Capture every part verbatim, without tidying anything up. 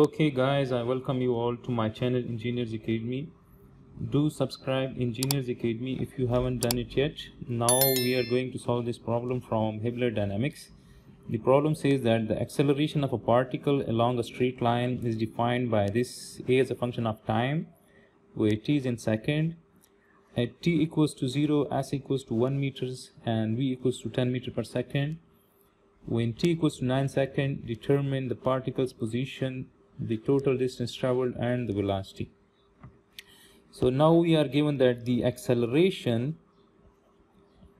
Okay guys, I welcome you all to my channel Engineers Academy. Do subscribe Engineers Academy if you haven't done it yet. Now we are going to solve this problem from Hibbeler Dynamics. The problem says that the acceleration of a particle along a straight line is defined by this a as a function of time, where t is in second, at t equals to zero, s equals to one meters, and v equals to ten meters per second. When t equals to nine seconds, determine the particle's position, the total distance traveled, and the velocity. So now we are given that the acceleration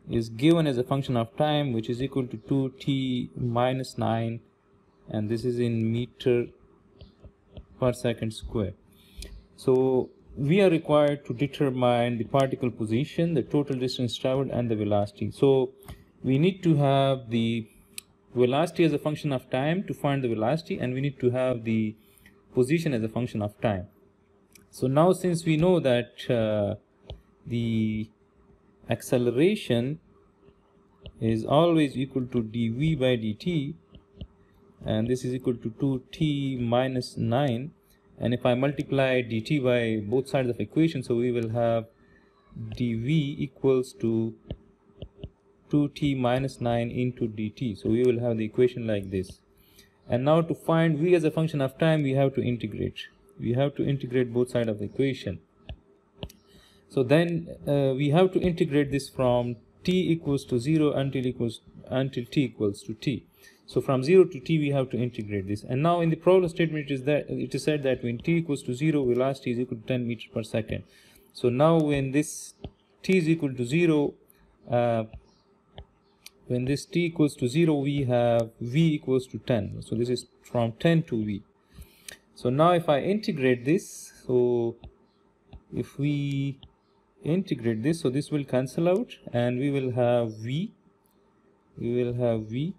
is given as a function of time, which is equal to two t minus nine, and this is in meter per second square. So we are required to determine the particle position, the total distance traveled, and the velocity. So we need to have the velocity as a function of time to find the velocity, and we need to have the position as a function of time. So now, since we know that uh, the acceleration is always equal to dv by dt, and this is equal to two t minus nine, and if I multiply dt by both sides of the equation, so we will have dv equals to two t minus nine into dt. So we will have the equation like this. And now to find v as a function of time, we have to integrate. We have to integrate both sides of the equation. So then uh, we have to integrate this from t equals to zero until equals until t equals to t. So from zero to t we have to integrate this. And now in the problem statement it is that it is said that when t equals to zero, velocity is equal to ten meters per second. So now when this t is equal to zero, uh, when this t equals to zero, we have v equals to ten. So this is from ten to v. So now if I integrate this, so if we integrate this, so this will cancel out, and we will have v. We will have v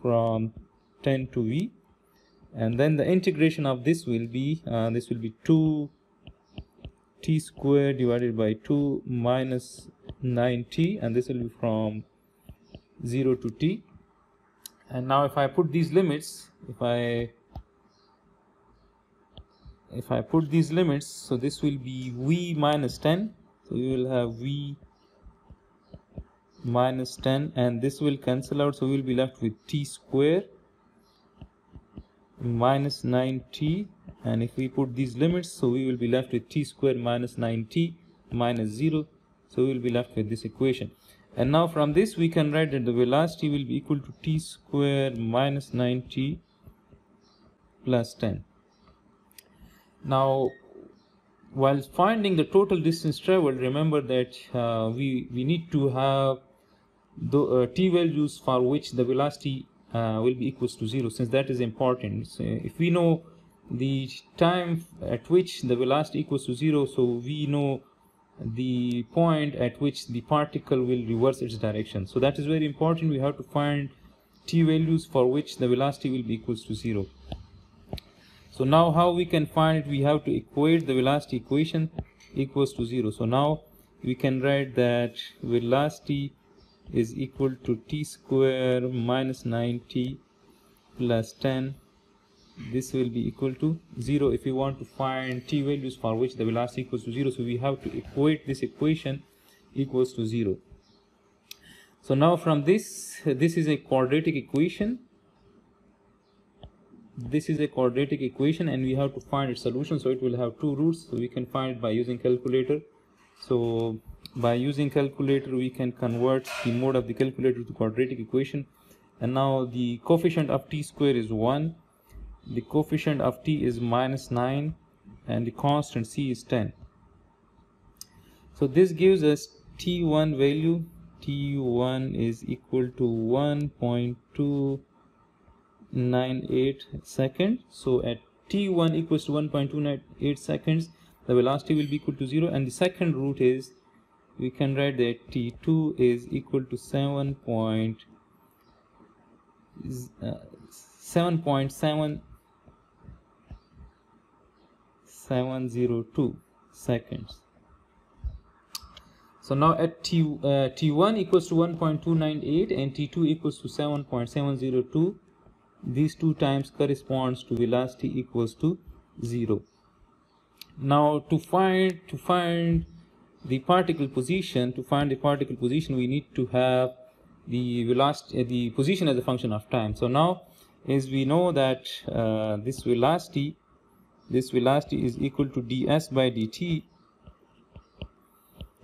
from ten to v, and then the integration of this will be uh, this will be two t squared divided by two minus nine t, and this will be from zero to t. And now if I put these limits, if I if I put these limits, so this will be v minus ten, so we will have v minus ten, and this will cancel out, so we will be left with t squared minus nine t, and if we put these limits, so we will be left with t squared minus nine t minus zero, so we will be left with this equation. And now from this we can write that the velocity will be equal to t squared minus nine t plus ten. Now while finding the total distance traveled, remember that uh, we, we need to have the uh, t values for which the velocity uh, will be equals to zero, since that is important. So if we know the time at which the velocity equals to zero, so we know the point at which the particle will reverse its direction. So that is very important. We have to find t values for which the velocity will be equals to zero. So now how we can find it? We have to equate the velocity equation equals to zero. So now we can write that velocity is equal to t squared minus nine t plus ten. This will be equal to zero. If we want to find t values for which the velocity equals to zero, so we have to equate this equation equals to zero. So now from this, this is a quadratic equation. This is a quadratic equation, and we have to find its solution. So it will have two roots, so we can find it by using calculator. So by using calculator, we can convert the mode of the calculator to quadratic equation. And now the coefficient of t squared is one. The coefficient of t is minus nine, and the constant c is ten. So this gives us t one value. t one is equal to one point two nine eight seconds. So at t one equals to one point two nine eight seconds, the velocity will be equal to zero, and the second root is, we can write that t two is equal to seven point seven seven point seven seven zero two seconds. So now at t uh, t one equals to one point two nine eight, and t two equals to seven point seven zero two These two times corresponds to velocity equals to zero. Now to find to find the particle position, to find the particle position, we need to have the velocity, the position as a function of time. So now, as we know that uh, this velocity, this velocity is equal to ds by dt.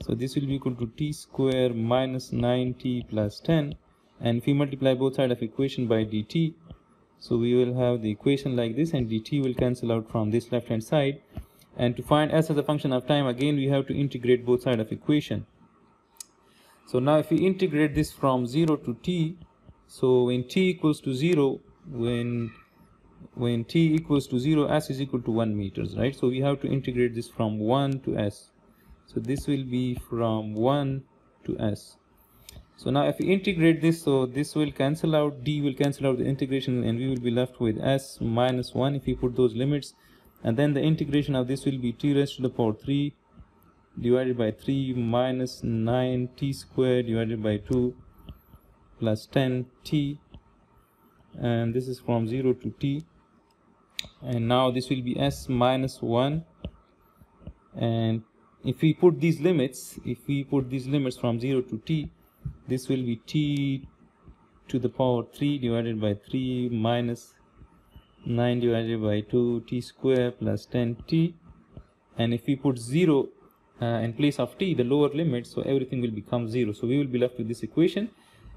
So this will be equal to t square minus nine t plus ten, and if we multiply both sides of equation by dt, so we will have the equation like this, and dt will cancel out from this left hand side. And to find s as a function of time, again we have to integrate both sides of equation. So now if we integrate this from zero to t, so when t equals to zero, when when t equals to zero, s is equal to one meters, right? So we have to integrate this from one to s. So this will be from one to s. So now if we integrate this, so this will cancel out, d will cancel out the integration, and we will be left with s minus one if we put those limits. And then the integration of this will be t raised to the power three divided by three minus nine t squared divided by two plus ten t, and this is from zero to t. And now this will be s minus one, and if we put these limits, if we put these limits from zero to t, this will be t to the power three divided by three minus nine divided by two t square plus ten t. And if we put zero uh, in place of t, the lower limit, so everything will become zero. So we will be left with this equation,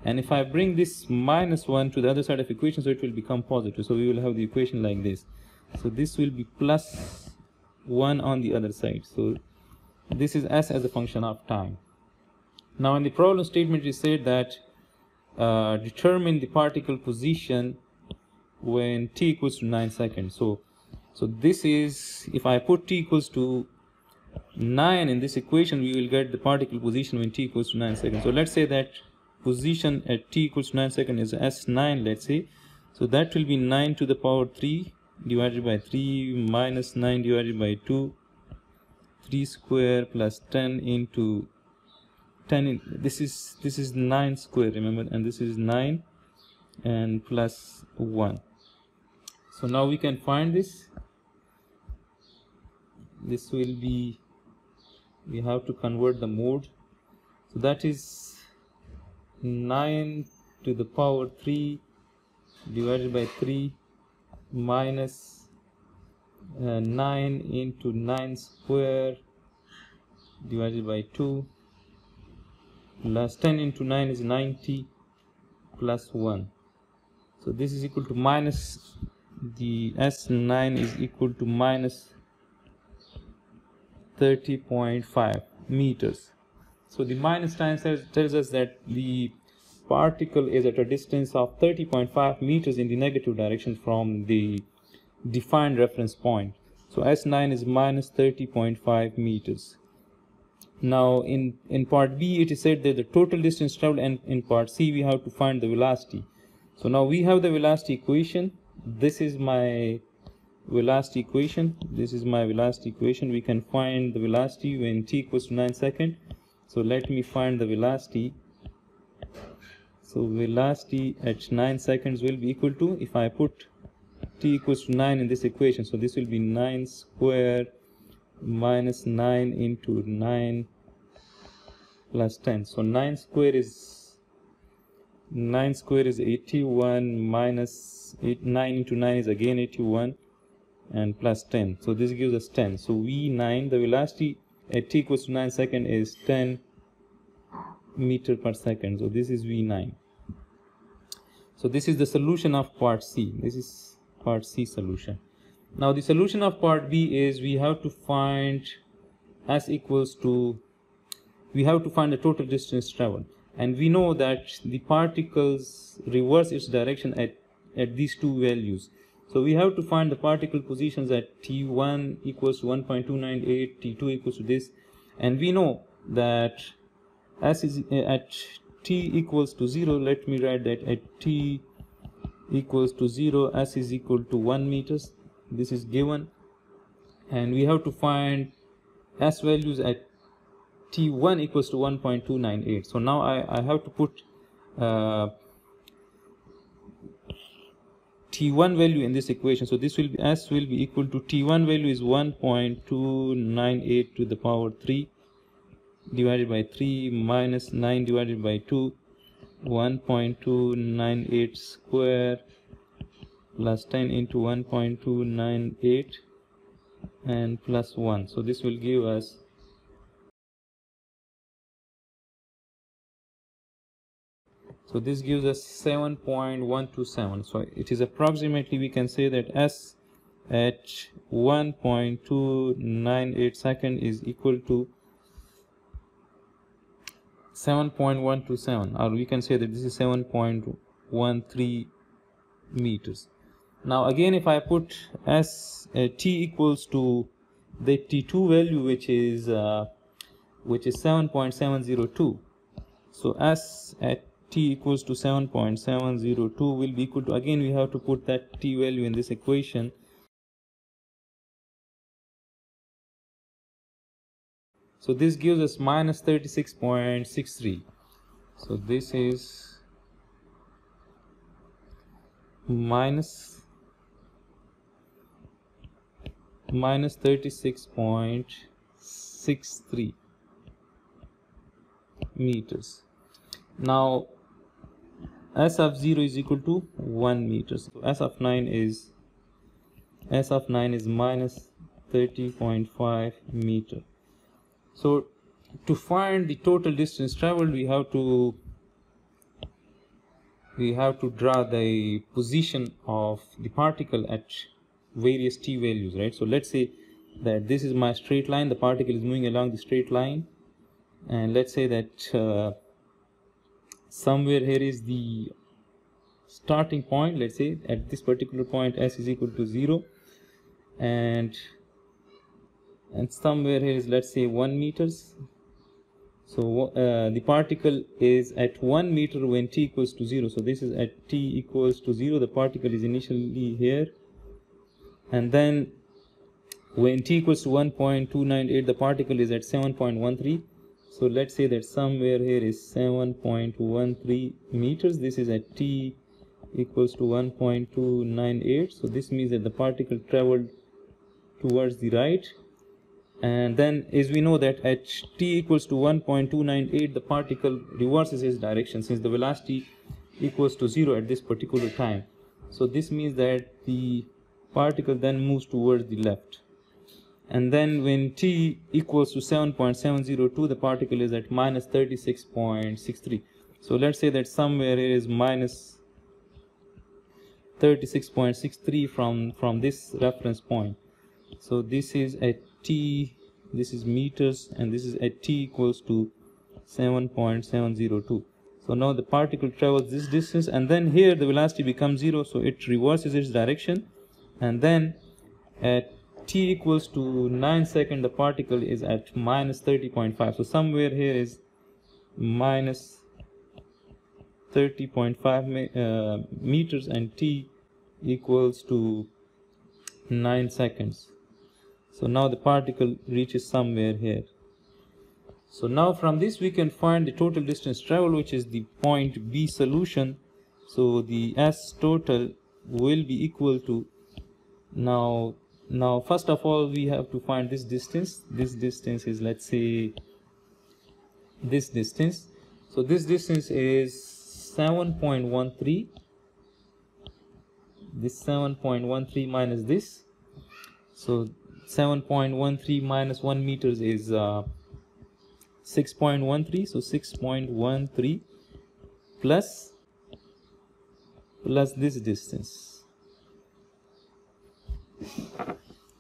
and if I bring this minus one to the other side of equation, so it will become positive. So we will have the equation like this. So this will be plus one on the other side. So this is s as a function of time. Now in the problem statement, we said that uh, determine the particle position when t equals to nine seconds. So so this is, if I put t equals to nine in this equation, we will get the particle position when t equals to nine seconds. So let's say that position at t equals to nine seconds is s nine, let's say. So that will be nine to the power three divided by three minus nine divided by two, three square plus ten into ten in, this is this is nine square, remember, and this is nine and plus one. So now we can find this. This will be, we have to convert the mode. So that is nine to the power three divided by three minus uh, nine into nine square divided by two plus ten into nine is ninety plus one. So this is equal to minus, the s nine is equal to minus thirty point five meters. So the minus sign tells us that the particle is at a distance of thirty point five meters in the negative direction from the defined reference point. So s nine is minus thirty point five meters. Now in, in part B, it is said that the total distance traveled, and in part C we have to find the velocity. So now we have the velocity equation. This is my velocity equation. This is my velocity equation. We can find the velocity when t equals to nine seconds. So let me find the velocity. So velocity at nine seconds will be equal to, if I put t equals to nine in this equation, so this will be nine square minus nine into nine plus ten. So nine square is nine square is eighty-one minus eight, nine into nine is again eighty-one and plus ten. So this gives us ten. So v nine, the velocity at t equals to nine seconds is ten meter per second. So this is v nine. So this is the solution of part C. This is part C solution. Now the solution of part B is, we have to find s equals to, we have to find the total distance traveled, and we know that the particles reverse its direction at, at these two values. So we have to find the particle positions at t one equals to one point two nine eight, t two equals to this, and we know that s is at t equals to zero. Let me write that at t equals to zero, s is equal to one meters. This is given, and we have to find s values at t one equals to one point two nine eight. So now I, I have to put uh, T one value in this equation. So this will be, S will be equal to T one value is one point two nine eight to the power three divided by three minus nine divided by two, one point two nine eight square plus ten into one point two nine eight and plus one. So this will give us So this gives us seven point one two seven. So it is approximately, we can say that S at one point two nine eight second is equal to seven point one two seven, or we can say that this is seven point one three meters. Now again, if I put S uh, T equals to the T two value, which is uh, which is seven point seven zero two. So S at T equals to seven point seven zero two will be equal to, again we have to put that T value in this equation. So this gives us minus thirty-six point six three. So this is minus minus thirty-six point six three meters. Now S of zero is equal to one meter. So S of nine is S of nine is minus thirty point five meter. So to find the total distance traveled, we have to we have to draw the position of the particle at various T values, right? So let's say that this is my straight line. The particle is moving along the straight line, and let's say that uh, somewhere here is the starting point. Let's say at this particular point S is equal to zero, and and somewhere here is, let's say, one meters. So uh, the particle is at one meter when T equals to zero. So this is at T equals to zero, the particle is initially here, and then when T equals to one point two nine eight, the particle is at seven point one three. So let's say that somewhere here is seven point one three meters. This is at T equals to one point two nine eight. So this means that the particle traveled towards the right. And then, as we know that at T equals to one point two nine eight, the particle reverses its direction, since the velocity equals to zero at this particular time. So this means that the particle then moves towards the left. And then when T equals to seven point seven zero two, the particle is at minus thirty-six point six three. So let's say that somewhere it is minus thirty-six point six three from from this reference point. So this is at T, this is meters, and this is at T equals to seven point seven zero two. So now the particle travels this distance, and then here the velocity becomes zero, so it reverses its direction, and then at T equals to nine second, the particle is at minus thirty point five. So somewhere here is minus thirty point five uh, meters, and T equals to nine seconds. So now the particle reaches somewhere here. So now from this we can find the total distance traveled, which is the point B solution. So the S total will be equal to, now Now, first of all, we have to find this distance. This distance is, let's say, this distance. So this distance is seven point one three. This seven point one three minus this. So seven point one three minus one meters is uh, six point one three. So six point one three plus, plus this distance.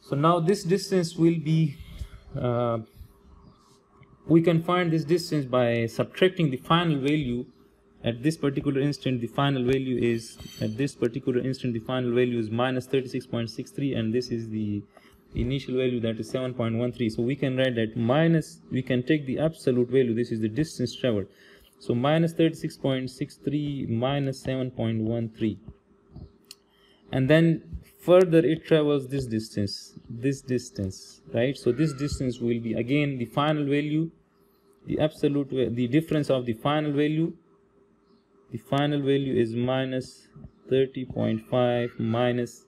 So now this distance will be, uh, we can find this distance by subtracting the final value at this particular instant. The final value is, at this particular instant, the final value is minus thirty-six point six three, and this is the initial value, that is seven point one three. So we can write that minus, we can take the absolute value, this is the distance traveled. So minus thirty-six point six three minus seven point one three. And then further it travels this distance, this distance, right? So this distance will be again the final value, the absolute, the difference of the final value. The final value is minus thirty point five minus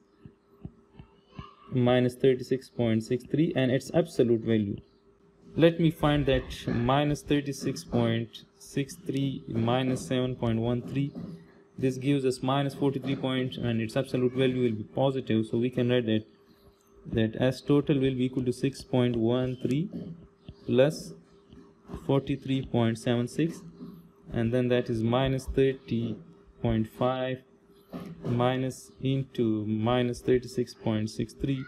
minus thirty-six point six three and its absolute value. Let me find that minus thirty-six point six three minus seven point one three. This gives us minus forty-three point and its absolute value will be positive, so we can write that that S total will be equal to six point one three plus forty-three point seven six, and then that is minus thirty point five minus into minus thirty-six point six three.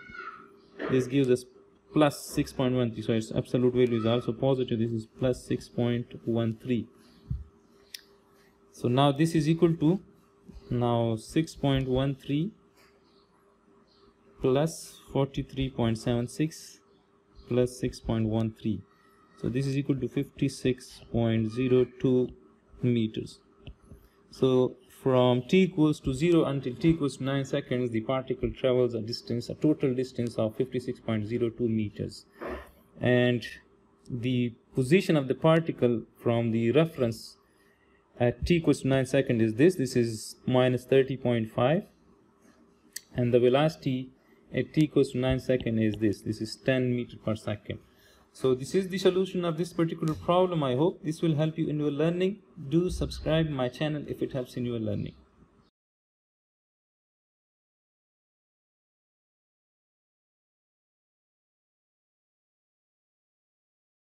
This gives us plus six point one three, so its absolute value is also positive. This is plus six point one three. So now this is equal to now six point one three plus forty-three point seven six plus six point one three. So this is equal to fifty-six point zero two meters. So from t equals to zero until t equals to nine seconds, the particle travels a distance, a total distance of fifty-six point zero two meters. And the position of the particle from the reference at t equals to nine seconds is this. This is minus thirty point five. And the velocity at t equals to nine seconds is this. This is ten meters per second. So this is the solution of this particular problem. I hope this will help you in your learning. Do subscribe my channel if it helps in your learning.